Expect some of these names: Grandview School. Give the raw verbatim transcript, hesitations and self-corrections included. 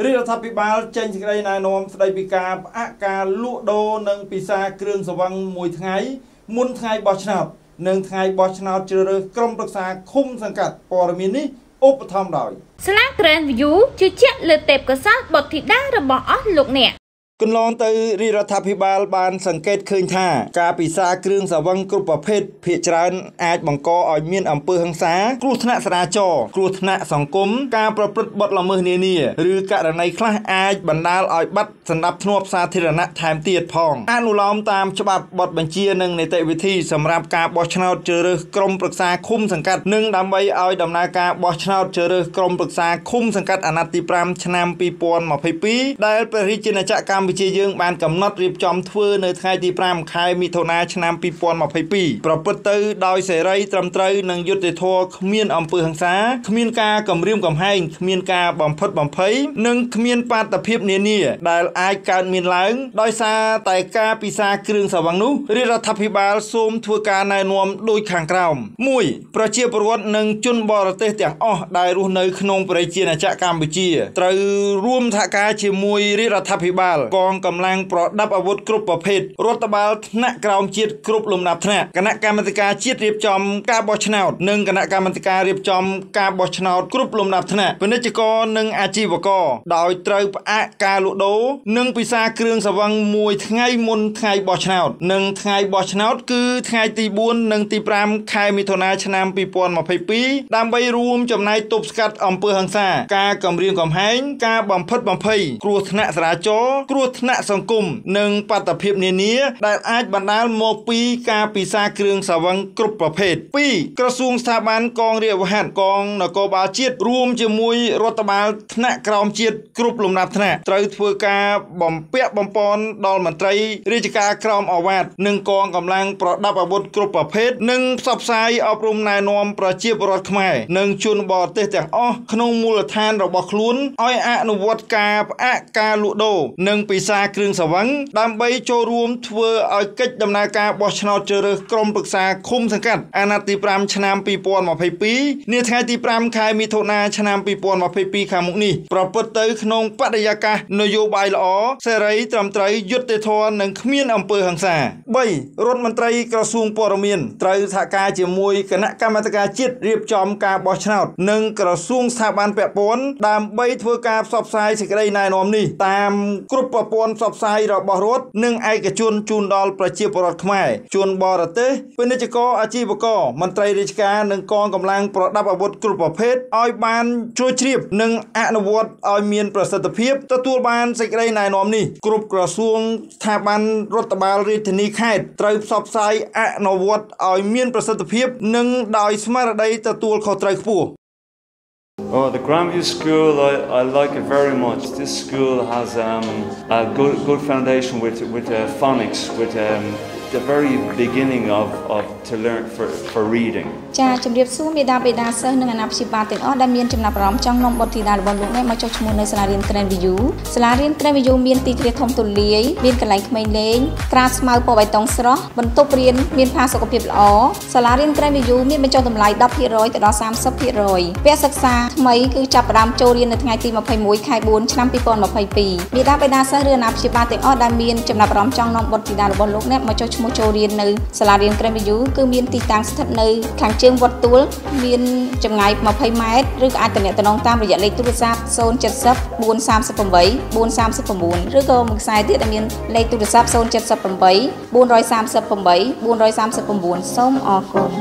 រាជរដ្ឋាភិបាលចេញសេចក្តីណែនាំស្តីពីការផ្អាកការលួចដូរនិងពិសាគ្រឿងសង្វឹងមួយថ្ងៃមុនថ្ងៃបោះឆ្នោត គឺនងទៅរាជរដ្ឋាភិបាលបានសង្កេតឃើញថាការពិសាគ្រឿងសង្វឹងគ្រប់ប្រភេទភាគច្រើនអាចបង្កឲ្យមានអំពើហិង្សាគ្រោះថ្នាក់ស្រាចរណ៍គ្រោះថ្នាក់សង្គមការប្រព្រឹត្តបទល្មើសនានាឬករណីខ្លះអាចបណ្តាលឲ្យបាត់សណ្តាប់ធ្នាប់សាធារណៈថែមទៀតផងអនុលោមតាមច្បាប់បទបញ្ជានិងនីតិវិធីសម្រាប់ការបោះឆ្នោតជ្រើសរើសក្រុមប្រឹក្សាឃុំសង្កាត់និងដើម្បីឲ្យដំណើរការបោះឆ្នោតជ្រើសក្រុមប្រឹក្សាឃុំសង្កាត់អាណត្តិទី 5 ខែមិថុនាឆ្នាំ ពីរពាន់ម្ភៃពីរ ប្រដាប់អាវុធគ្រប់ប្រភេទរដ្ឋបាលថ្នាក់ក្រោមជាតិគ្រប់លំដាប់ថ្នាក់គណៈកម្មាធិការជាតិលើកឡើងថា និងបដិភិបនានាដែលអាចបណ្ដាលមកពីការពិសាគ្រឿងសង្វឹងគ្រប់ប្រភេទពីក្រសួងស្ថាប័នកងរាជវហ័នកងនគរបាលជាតិរួមជាមួយរដ្ឋបាលថ្នាក់ក្រោមជាតិគ្រប់លំដាប់ថ្នាក់ត្រូវធ្វើការបំពាក់បំពន់ដល់មន្ត្រីរាជការក្រមអាវ៉ាត់និងកងកម្លាំងប្រដាប់អាវុធគ្រប់ប្រភេទនិងផ្សព្វផ្សាយអប់រំណែនាំប្រជាពលរដ្ឋខ្មែរនិងជនបរទេសទាំងអស់ក្នុងមូលដ្ឋានរបស់ខ្លួនឲ្យអនុវត្តការផ្អាកការលួចដូរនិងពិសាគ្រឿងសង្វឹងដើម្បី ចូលរួមធ្វើឲ្យកិច្ចដំណើរការបោះឆ្នោតជ្រើសរើសក្រុមប្រឹក្សាឃុំសង្កាត់អាណត្តិទី 5 ឆ្នាំ ពីរពាន់ម្ភៃពីរ នាថ្ងៃទី 5 ខែមិថុនាឆ្នាំ ពីរពាន់ម្ភៃពីរ ខាងមុខនេះប្រព្រឹត្តទៅក្នុងបរិយាកាសនយោបាយល្អសេរីត្រឹមត្រូវយុត្តិធម៌និងគ្មានអំពើហិង្សា បី រដ្ឋមន្ត្រីក្រសួងព័ត៌មានត្រូវសហការជាមួយគណៈកម្មាធិការជាតិរៀបចំការបោះឆ្នោតនិងក្រសួងស្ថាប័នពាក់ព័ន្ធដើម្បីធ្វើការផ្សព្វផ្សាយសេចក្តីណែនាំនេះតាមគ្រប់ប្រព័ន្ធផ្សព្វផ្សាយរបស់រដ្ឋនិង ជនបរទេសពាណិជ្ជករអាជីវករមន្ត្រីរាជការនិងកងកម្លាំងប្រដាប់អាវុธគ្រប់ប្រភេទឲ្យបានជួយជ្រាបនិងអនុវត្តឲ្យមានប្រសិទ្ធភាពទទួលបានសេចក្តីណែនាំនេះគ្រប់ក្រសួងស្ថាប័នរដ្ឋបាលរាជធានីខេត្តត្រូវផ្សព្វផ្សាយអនុវត្តឲ្យមានប្រសិទ្ធភាពនិងដោយស្មារតីទទួលខុសត្រូវខ្ពស់ Oh, the Grandview School, I, I like it very much. This school has um, a good, good foundation with, with uh, phonics, with um, the very beginning of, of to learn for, for reading. Cha ថ្មីគឺចាប់ផ្ដើមចូលរៀននៅថ្ងៃទី ម្ភៃមួយ ខែបួន ឆ្នាំ ពីរពាន់ម្ភៃពីរ មានតាមបេដាសាស្ត្រឬអាណាព្យាបាលទាំងអត់ដែលមានចំណាប់អារម្មណ៍ចង់នាំបុត្រធីតារបស់លោកអ្នកមកចូលឈ្មោះចូលរៀននៅសាលារៀនក្រែនវិយូគឺមានទីតាំងស្ថិតនៅខាងជើងវត្តទួលមានចម្ងាយ ម្ភៃម៉ែត្រឬអាចតំណងតាមរយៈលេខទូរស័ព្ទ សូន ដប់ ដប់ បួន សาม ដប់ ដប់ បួន រយ សาม ដប់ ដប់ បួន សาม ដប់ ដប់ បួន រយ សาม ដប់ ដប់ បួន សូមអរគុណ